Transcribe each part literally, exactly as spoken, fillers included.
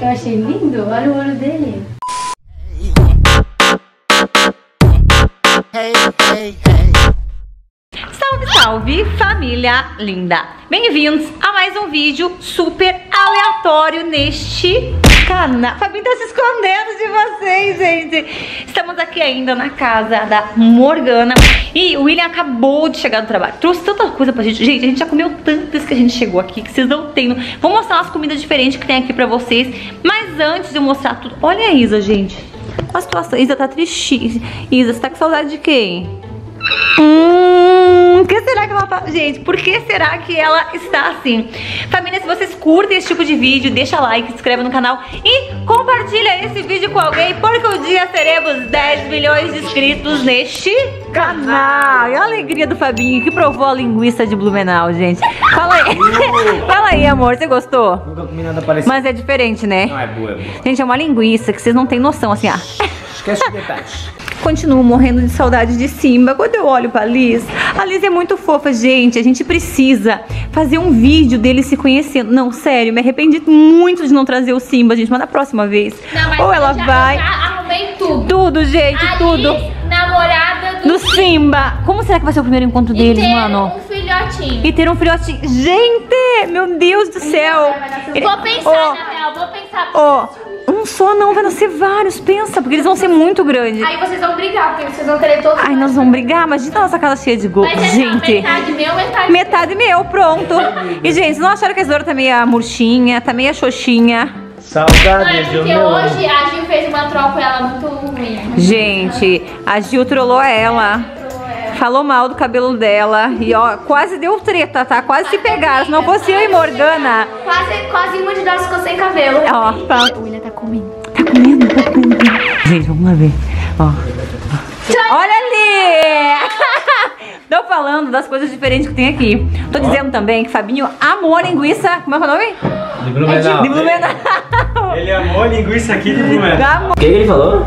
Eu achei lindo, olha o olho dele. Hey, hey, hey. Salve, salve, família linda! Bem-vindos a mais um vídeo super aleatório neste canal. Fabinho tá se escondendo de vocês, gente. Estamos aqui ainda na casa da Morgana e o William acabou de chegar do trabalho. Trouxe tanta coisa pra gente. Gente, a gente já comeu tantas que a gente chegou aqui que vocês não têm. Vou mostrar as comidas diferentes que tem aqui pra vocês. Mas antes de eu mostrar tudo... Olha a Isa, gente. Olha a situação. Isa tá triste. Isa, você tá com saudade de quem? Hum, que será que ela tá... Gente, por que será que ela está assim? Família, se vocês curtem esse tipo de vídeo, deixa like, se inscreve no canal e compartilha esse vídeo com alguém, porque um dia seremos dez milhões de inscritos neste canal. E a alegria do Fabinho, que provou a linguiça de Blumenau, gente. Fala aí, fala aí, amor, você gostou? Nunca comi nada parecido. Mas é diferente, né? Não, é boa, é boa. Gente, é uma linguiça que vocês não têm noção, assim, ah. Esquece de detalhes. Continuo morrendo de saudade de Simba. Quando eu olho pra Liz, a Liz é muito fofa, gente. A gente precisa fazer um vídeo dele se conhecendo. Não, sério, me arrependi muito de não trazer o Simba, gente. Mas na próxima vez, não, mas ou ela já, vai... Já arrumei tudo. Tudo, gente, a tudo. Liz, namorada do, do Simba. Simba. Como será que vai ser o primeiro encontro e deles, ter mano? Um filhotinho. E ter um filhotinho. Gente, meu Deus do céu. Não, vou pensar, oh, na real, vou pensar. Ó. Um só não, vai nascer vários, pensa, porque eles vão ser muito grandes. Aí vocês vão brigar, porque vocês vão querer todos. Ai, nós vamos brigar, imagina a nossa casa cheia de gols, gente. Metade meu, metade, metade meu. meu, pronto. E, gente, vocês não acharam que a Isadora tá meio murchinha, tá meio xoxinha? Saudade, Gil. Porque hoje a Gil fez uma troca com ela muito ruim. Gente, a Gil trollou ela. Falou mal do cabelo dela e, ó, quase deu treta, tá? Quase se pegaram, se não fosse eu e Morgana. Quase, quase uma de nós ficou sem cabelo. Ó, tá. O William tá comendo. Tá comendo, tá comendo. Gente, vamos lá ver. Ó. Olha ali! Tô falando das coisas diferentes que tem aqui. Tô dizendo também que Fabinho amou linguiça. Como é o nome? De Blumenau. De Blumenau. Ele amou linguiça aqui de Blumenau. O que ele falou?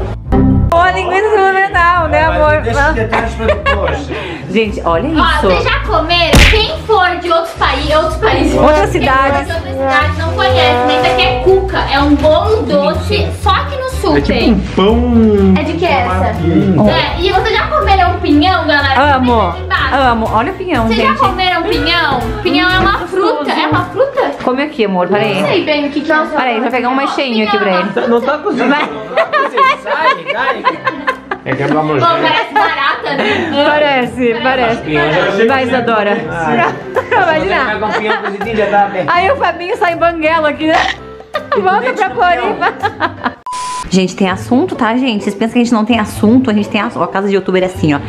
Pô, linguiça de Blumenau, né, amor? Deixa os detalhes pra depois. Gente, olha isso. Ó, vocês já comeram? Quem for de outros países, outros países, outras cidades, de outras cidades, não conhece, né? Isso aqui é cuca, é um bolo doce, só que no sul. É tipo um pão. É de que é essa? Oh. É, e vocês já comeram pinhão, galera? Amo, amo. Olha o pinhão, vocês gente. Vocês já comeram pinhão? Pinhão é uma fruta, é uma fruta? Come aqui, amor, pera aí. Não sei bem o que que é. Pera aí, vai pegar um mais cheinho aqui pra ele. Não tá cozinhando. Sai, sai. É que é uma morgana. Bom, parece barata, né? Parece, parece. Vai, Isadora. Imagina. Aí o Fabinho sai banguela aqui, né? Volta pra Corinthians. Gente, tem assunto, tá, gente? Vocês pensam que a gente não tem assunto? A gente tem assunto. A casa de youtuber é assim, ó.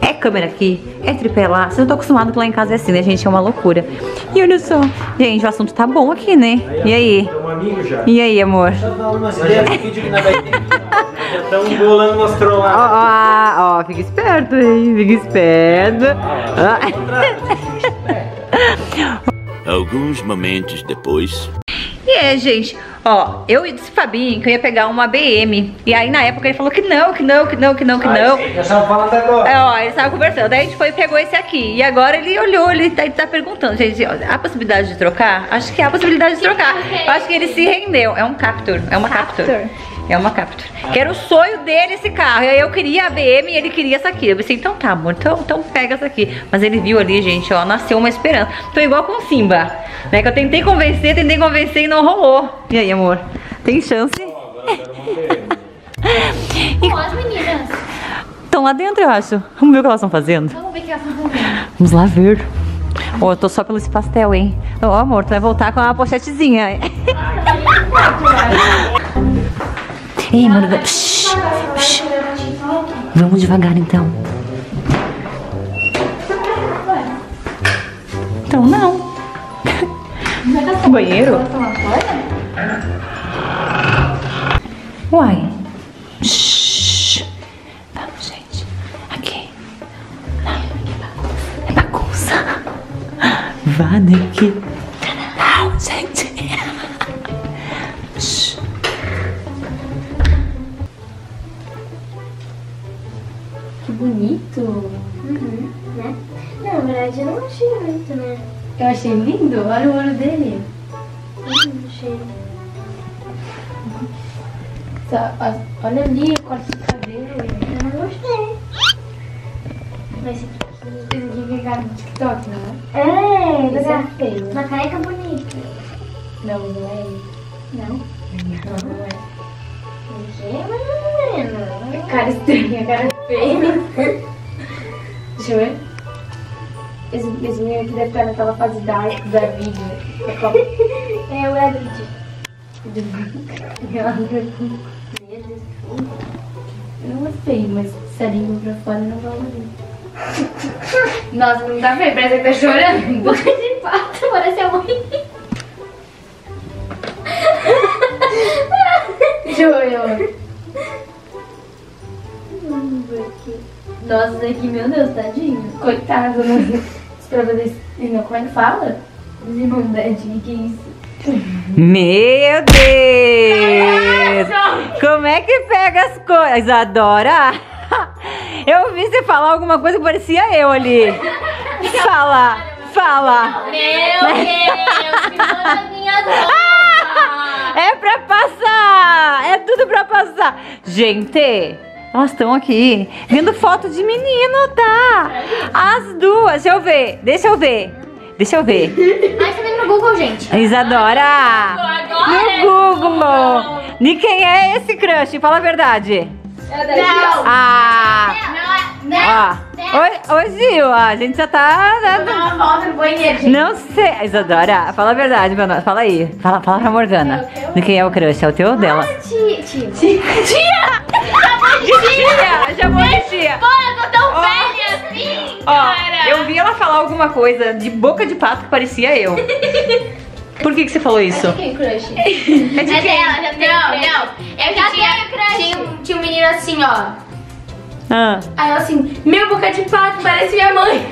É câmera aqui, é tripé lá. Vocês não estão acostumados que lá em casa é assim, né, gente? É uma loucura. E olha só. Gente, o assunto tá bom aqui, né? E aí? E aí, amor? Já estão bolando umas trolladas. Ó, ó, fica esperto, hein? Fica esperto. Alguns momentos depois... E yeah, é, gente, ó, eu disse pro Fabinho que eu ia pegar uma B M. E aí na época ele falou que não, que não, que não, que não, que não. Ai, eu estava falando agora. É, ó, ele estava conversando. Daí a gente foi e pegou esse aqui. E agora ele olhou, ele tá, ele tá perguntando, gente, ó, há possibilidade de trocar? Acho que há possibilidade de trocar. Eu acho que ele se rendeu. É um Captur, é uma Captur. É uma Captur. Ah. Que era o sonho dele esse carro. E aí eu queria a B M e ele queria essa aqui. Eu pensei, então tá, amor, então, então pega essa aqui. Mas ele viu ali, gente, ó, nasceu uma esperança. Tô igual com o Simba, né? Que eu tentei convencer, tentei convencer e não rolou. E aí, amor? Tem chance? Oh, agora eu quero manter. Ó, as meninas. Estão lá dentro, eu acho. Vamos ver o que elas estão fazendo. Vamos ver o que elas estão fazendo. Vamos lá ver. Ó, oh, eu tô só pelo esse pastel, hein? Ó, oh, amor, tu vai voltar com uma pochetezinha. Ei, mano, vai... Shhh, shhh. Vamos devagar então. Então não. O banheiro? Uai. Shhh. Vamos, gente. Aqui. Não, é bagunça. Vá daqui. Não, gente. Bonito, uhum, né? verdade eu não achei muito, né? Eu achei lindo, olha o olho dele. Hum, achei. Olha ali o corte de cabelo. Eu não gostei. Mas esse aqui, esse aqui pegaram no TikTok, não é? É, pegaram feio. Uma careca bonita. Não, não é ele. Não? Não, não é. Não é, não é. Cara estranha, cara feia. Deixa eu ver. Esse menino aqui deve estar naquela fase dark da vida. É o Edward. Eu não gostei, mas se a língua pra fora não vai ouvir. Nossa, não tá feio, parece que tá chorando. Boca de pato, parece a mãe. Deixa eu ver. Vamos ver aqui. Nossa, daqui, meu Deus, tadinho. Coitado, mano. Como é que fala? Desirmandadinho, que isso? Meu Deus! Caraca! Como é que pega as coisas? Adora! Eu vi você falar alguma coisa que parecia eu ali. Fala, fala. Meu Deus, me manda minhas roupas. É pra passar! É tudo pra passar. Gente... Elas estão aqui vendo foto de menino, tá? As duas, deixa eu ver, deixa eu ver, deixa eu ver. Ah, você vem no Google, gente. Isadora! No Google! De quem é esse crush? Fala a verdade. Não! Ah! Não! Ó, ô Gil, a gente já tá... Vou dar uma volta no banheiro, gente. Não sei. Isadora, fala a verdade, meu nome. Fala aí. Fala, fala pra Morgana. De quem é o crush? É o teu ou dela? Tia! Tia! Tia, já morri tia. Pô, eu tô tão oh. velha assim, oh, cara. Eu vi ela falar alguma coisa de boca de pato que parecia eu. Por que que você falou isso? É de quem, crush? É de é quem? Dela, já tem não, crush. Não, eu já tinha, crush. Tinha, tinha um menino assim, ó. Ah. Aí eu assim, meu boca de pato, parece minha mãe.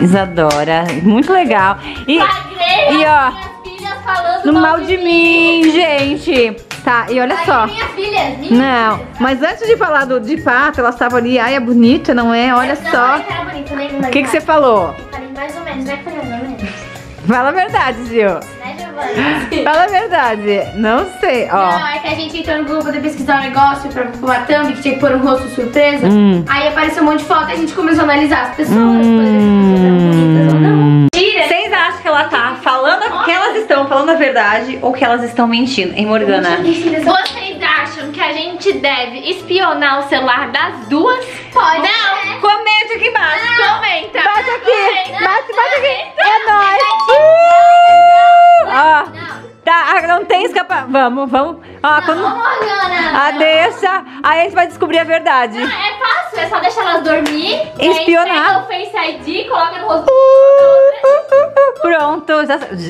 Isadora, muito legal. E, Pagrela, e ó, minhas filhas falando no mal de, de mim, mim, gente. Tá, e olha ai, só. Minha filha, minha não, filha. Mas antes de falar do, de pato, elas estavam ali. Ai, é bonita, não é? Olha não, só. O que que você falou? Falei mais ou menos, né? Falei mais ou menos. Fala a verdade, Gil. Né, Giovana? Fala a verdade. Não sei, ó. Não, é que a gente entrou no Google pra pesquisar um negócio pra uma thumb que tinha que pôr um rosto surpresa. Hum. Aí apareceu um monte de foto e a gente começou a analisar as pessoas. Hum. As pessoas eram bonitas ou não. Tira. Vocês acham que ela tá falando a... que elas estão falando a verdade ou que elas estão mentindo, hein, Morgana? Vocês acham que a gente deve espionar o celular das duas? Pode. Não. Comenta aqui embaixo. Não. Comenta. Bate aqui. Não. Bate, bate aqui. Não. É nóis. Uh! Não. Ó. Tá, não tem escapar. Vamos, vamos. Ó, não, quando... Morgana. Ah, deixa. Aí a gente vai descobrir a verdade. Não, é fácil. É só deixar elas dormir. Espionar. Aí pega o Face I D, coloca no rosto. Pronto,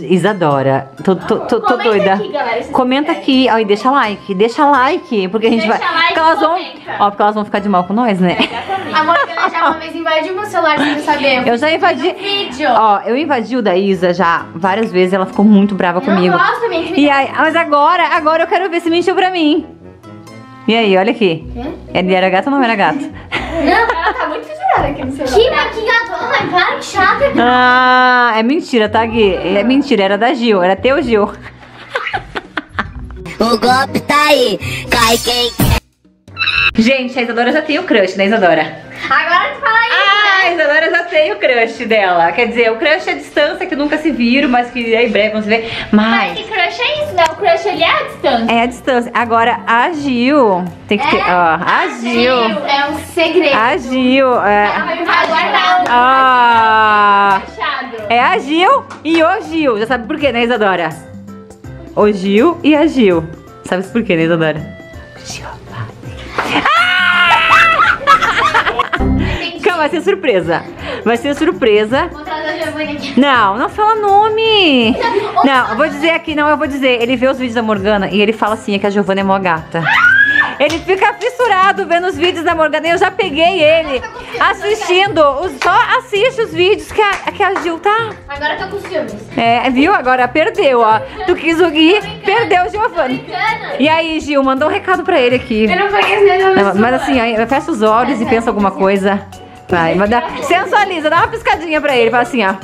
Isadora, tô, tô, tô, tô doida. Aqui, galera, comenta aqui, ó, e deixa like, deixa like, porque a gente deixa vai. Like porque elas vão, ó, porque elas vão ficar de mal com nós, né? É, a Morgana já uma vez invadiu meu celular sem saber. Eu já invadi. Vídeo. Ó, eu invadi o da Isa já várias vezes, ela ficou muito brava não comigo. Gosto, me e aí, mas agora, agora eu quero ver se mentiu pra mim. E aí, olha aqui. É? Ele era gato ou não era gato? Não, ela tá muito fissurada aqui no celular. Que maquiadora, claro que chata. Ah, é mentira, tá, Gui? É mentira, era da Gil, era teu Gil. O golpe tá aí, cai quem quer. Gente, a Isadora já tem o crush, né, Isadora? Agora tu fala isso, ah, né? A Isadora já tem o crush dela. Quer dizer, o crush é a distância, que nunca se viram, mas que aí em breve vão se ver. Mas... mas que crush é isso, né? O crush ali é a distância. É a distância. Agora, a Gil... Tem que é? Ter... Ó, a Gil... É um segredo. A Gil... É... Ela vai me aguardar. Ah, é a Gil e o Gil. Já sabe por quê, né, Isadora? O Gil e a Gil. Sabe por quê, né, Isadora? Gil... Vai ser surpresa. Vai ser surpresa. Não, não fala nome. Não, eu vou dizer aqui, não, eu vou dizer. Ele vê os vídeos da Morgana e ele fala assim, é que a Giovana é mó gata. Ele fica fissurado vendo os vídeos da Morgana. Eu já peguei ele assistindo. Só assiste os vídeos que a, que a Gil tá. Agora eu tô com ciúmes. É, viu? Agora perdeu, ó. Tu quis o Gui, perdeu o Giovana. E aí, Gil, mandou um recado pra ele aqui. Eu não peguei, mas assim, fecha os olhos e pensa alguma coisa. Vai, mas dá, sensualiza, dá uma piscadinha pra ele, fala assim, ó.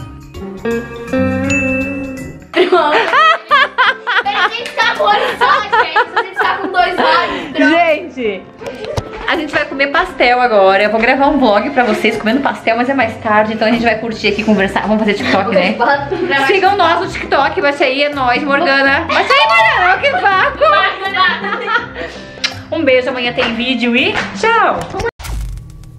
A gente tá com olho só, gente. A gente tá com dois olhos. Pronto. Gente, a gente vai comer pastel agora. Eu vou gravar um vlog pra vocês comendo pastel, mas é mais tarde. Então a gente vai curtir aqui, conversar. Vamos fazer TikTok, né? Sigam nós no TikTok. Baixa aí, é nóis, Morgana. Baixa aí, Morgana, que vácuo. Um beijo, amanhã tem vídeo e tchau.